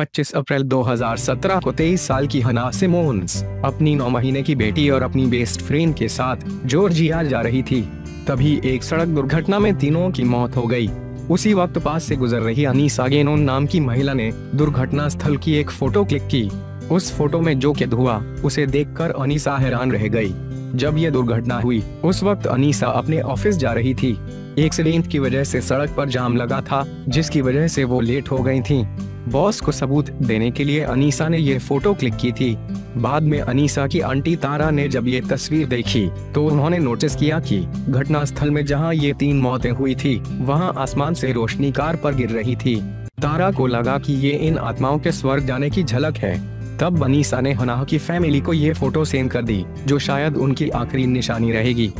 25 अप्रैल 2017 को 23 साल की हनाह सिमोन्स अपनी 9 महीने की बेटी और अपनी बेस्ट फ्रेंड के साथ जॉर्जिया जा रही थी। तभी एक सड़क दुर्घटना में तीनों की मौत हो गई। उसी वक्त पास से गुजर रही अनीसा गेनोन नाम की महिला ने दुर्घटना स्थल की एक फोटो क्लिक की। उस फोटो में जो कि धुआं, उसे देखकर अनीसा हैरान रह गई। जब ये दुर्घटना हुई उस वक्त अनीसा अपने ऑफिस जा रही थी। एक्सीडेंट की वजह से सड़क पर जाम लगा था, जिसकी वजह से वो लेट हो गई थी। बॉस को सबूत देने के लिए अनीसा ने ये फोटो क्लिक की थी। बाद में अनीसा की आंटी तारा ने जब ये तस्वीर देखी तो उन्होंने नोटिस किया कि घटना स्थल में जहां ये तीन मौतें हुई थी वहां आसमान से रोशनी कार पर गिर रही थी। तारा को लगा कि ये इन आत्माओं के स्वर्ग जाने की झलक है। तब अनीसा ने हनाह की फैमिली को ये फोटो सेंड कर दी, जो शायद उनकी आखिरी निशानी रहेगी।